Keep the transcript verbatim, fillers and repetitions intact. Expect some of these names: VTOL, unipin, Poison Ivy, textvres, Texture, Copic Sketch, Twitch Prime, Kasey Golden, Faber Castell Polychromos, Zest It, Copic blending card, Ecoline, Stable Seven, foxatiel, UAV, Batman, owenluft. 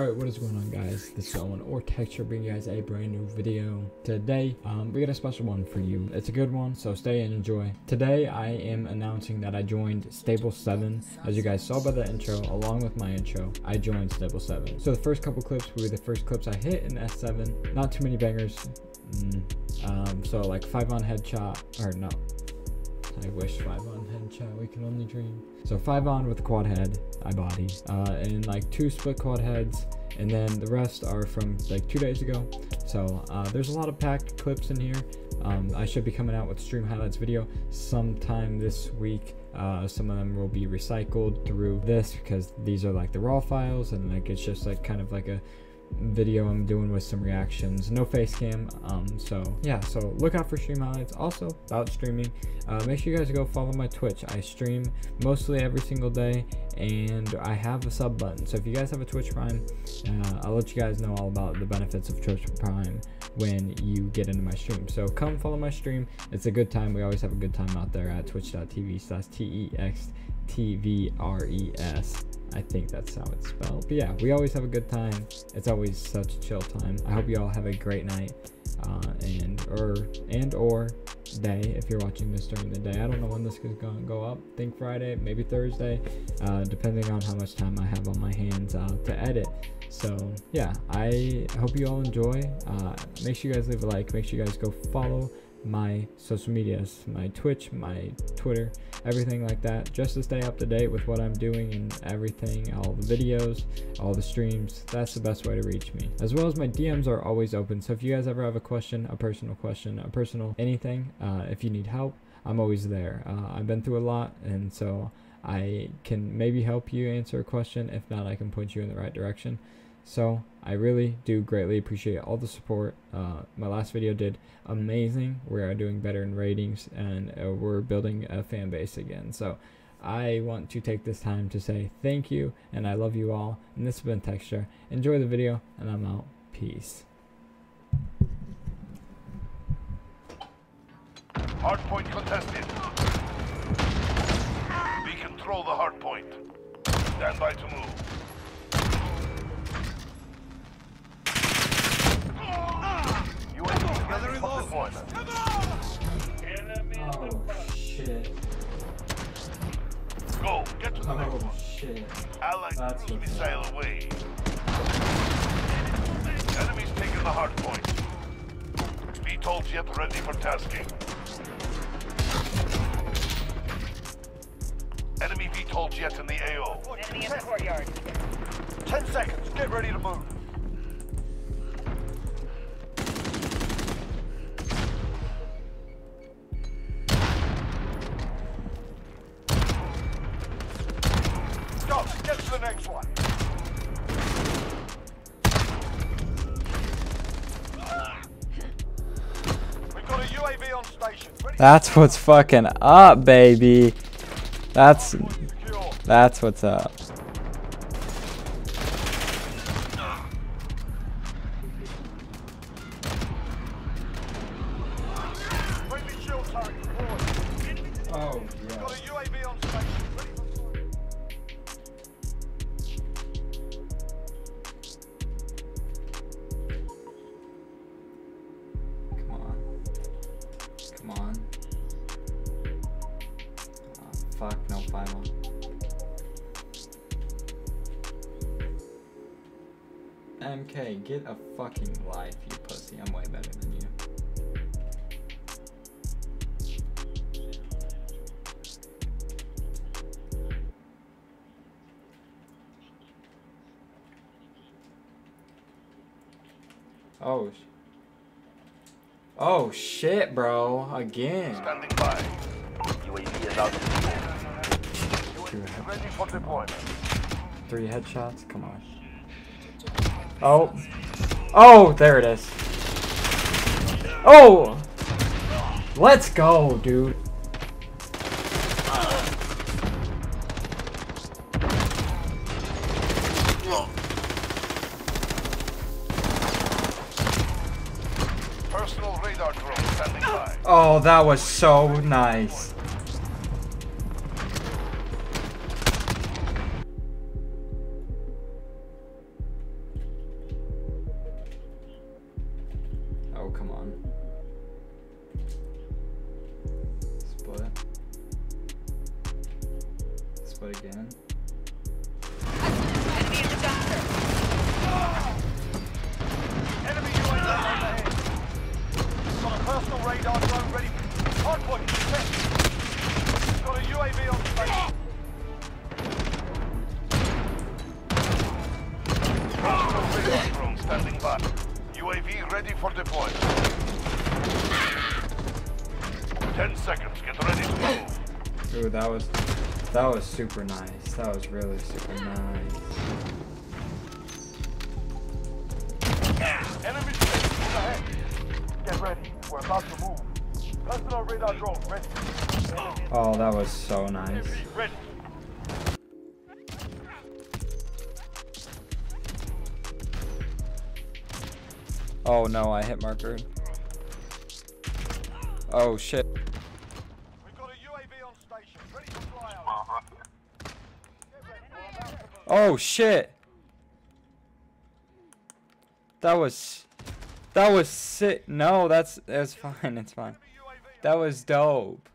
Alright, what is going on, guys? This is Owen or Texture, bringing you guys a brand new video. Today, um, we got a special one for you. It's a good one, so stay and enjoy. Today, I am announcing that I joined Stable Seven. As you guys saw by the intro, along with my intro, I joined Stable Seven. So the first couple clips were the first clips I hit in S seven. Not too many bangers. Mm, um, so like five on headshot, or no. I wish five on headshot, we can only dream. So five on with the quad head, I body, uh, and like two split quad heads, and then the rest are from like two days ago. So uh, there's a lot of packed clips in here. Um, I should be coming out with stream highlights video sometime this week. Uh, some of them will be recycled through this because these are like the raw files, and like it's just like kind of like a video I'm doing with some reactions, no face cam. Um so yeah, so look out for stream highlights. Also, about streaming, uh make sure you guys go follow my Twitch. I stream mostly every single day, and I have a sub button, so if you guys have a Twitch Prime, uh, I'll let you guys know all about the benefits of Twitch Prime when you get into my stream. So come follow my stream, it's a good time. We always have a good time out there at twitch dot t v slash t e x t v r e s. I think that's how it's spelled. But yeah, we always have a good time. It's always such a chill time. I hope you all have a great night, uh, and or and or day if you're watching this during the day. I don't know when this is gonna go up. I think Friday, maybe Thursday, uh, depending on how much time I have on my hands uh, to edit. So yeah, I hope you all enjoy. Uh, make sure you guys leave a like. Make sure you guys go follow my social medias, my Twitch, my Twitter, everything like that, just to stay up to date with what I'm doing and everything, all the videos, all the streams. That's the best way to reach me, as well as my D Ms are always open. So if you guys ever have a question, a personal question, a personal anything, uh if you need help, I'm always there. uh, I've been through a lot, and so I can maybe help you answer a question. If not, I can point you in the right direction. So I really do greatly appreciate all the support. Uh, my last video did amazing. We are doing better in ratings, and uh, we're building a fan base again. So I want to take this time to say thank you, and I love you all. And this has been Texture. Enjoy the video, and I'm out. Peace. Hardpoint contested. We control the hardpoint. Stand by to move. One. Oh shit. Go, get to the next one. Oh shit. Allied cruise missile away. Enemies taking the hard point. V TOL jet ready for tasking. Enemy V TOL jet in the A O. Enemy in the courtyard. Ten seconds, get ready to move. That's what's fucking up, baby. That's that's what's up. Oh, fuck, no final. M K, get a fucking life, you pussy. I'm way better than you. Oh. Oh shit, bro. Again. Standing by. U A V is out of control. Ready for deployment. Three headshots? Come on. Oh. Oh, there it is. Oh! Let's go, dude. Personal radar drone standing by. Oh, that was so nice. Split. Split again. That was that was super nice. That was really super nice. Enemy troops ahead. Get ready. We're about to move. Personal radar drone ready. Oh, that was so nice. Ready. Oh no, I hit marker. Oh shit. Oh shit! That was, that was sick. No, that's that's fine. It's fine. That was dope.